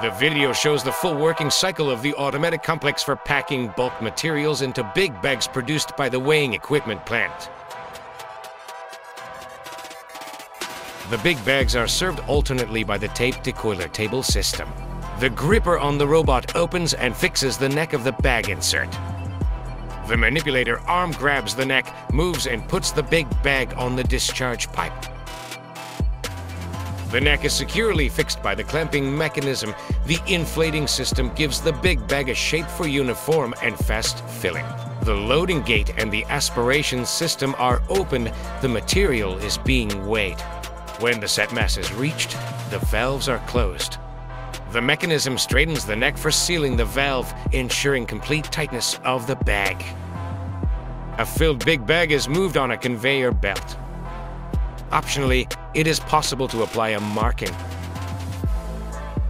The video shows the full working cycle of the automatic complex for packing bulk materials into big bags produced by the weighing equipment plant. The big bags are served alternately by the tape decoiler table system. The gripper on the robot opens and fixes the neck of the bag insert. The manipulator arm grabs the neck, moves and puts the big bag on the discharge pipe. The neck is securely fixed by the clamping mechanism. The inflating system gives the big bag a shape for uniform and fast filling. The loading gate and the aspiration system are opened. The material is being weighed. When the set mass is reached, the valves are closed. The mechanism straightens the neck for sealing the valve, ensuring complete tightness of the bag. A filled big bag is moved on a conveyor belt. Optionally, it is possible to apply a marking.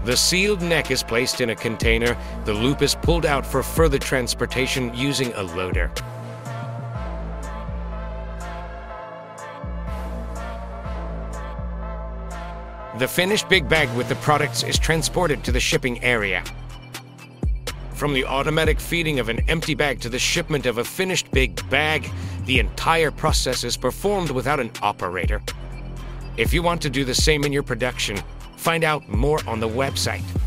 The sealed neck is placed in a container. The loop is pulled out for further transportation using a loader. The finished big bag with the products is transported to the shipping area. From the automatic feeding of an empty bag to the shipment of a finished big bag, the entire process is performed without an operator. If you want to do the same in your production, find out more on the website.